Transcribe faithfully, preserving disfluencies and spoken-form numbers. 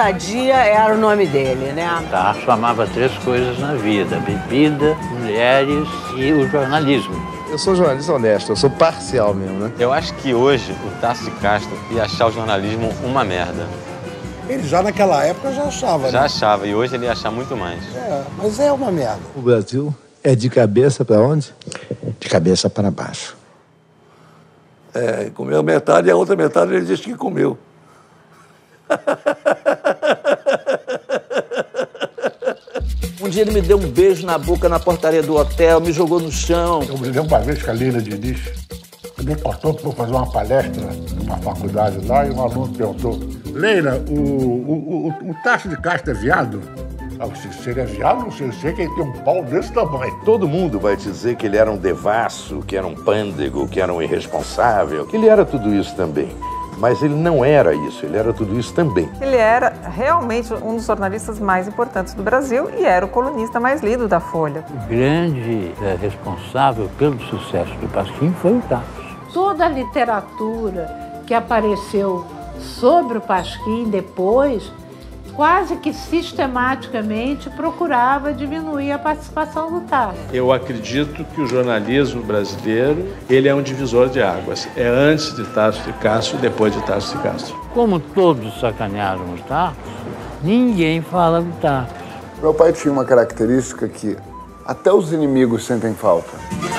Ousadia era o nome dele, né? Tarso amava três coisas na vida: bebida, mulheres e o jornalismo. Eu sou jornalista honesto, eu sou parcial mesmo, né? Eu acho que hoje o Tarso de Castro ia achar o jornalismo uma merda. Ele já naquela época já achava, Já né? achava, e hoje ele ia achar muito mais. É, mas é uma merda. O Brasil é de cabeça para onde? De cabeça para baixo. É, comeu metade e a outra metade ele disse que comeu. Um dia ele me deu um beijo na boca na portaria do hotel, me jogou no chão. Eu me dei uma vez com a Leila Diniz. Ele cortou que vou fazer uma palestra numa faculdade lá e um aluno perguntou: Leila, o, o, o, o Tarso de Castro é viado? Se ele é viado, não sei, eu sei que ele tem um pau desse tamanho. Todo mundo vai dizer que ele era um devasso, que era um pândego, que era um irresponsável. Ele era tudo isso também. Mas ele não era isso, ele era tudo isso também. Ele era realmente um dos jornalistas mais importantes do Brasil e era o colunista mais lido da Folha. O grande é, responsável pelo sucesso do Pasquim foi o Tarso. Toda a literatura que apareceu sobre o Pasquim depois, quase que sistematicamente procurava diminuir a participação do Tarso. Eu acredito que o jornalismo brasileiro, ele é um divisor de águas. É antes de Tarso de Castro e depois de Tarso de Castro. Como todos sacanearam o Tarso, ninguém fala do Tarso. Meu pai tinha uma característica que até os inimigos sentem falta.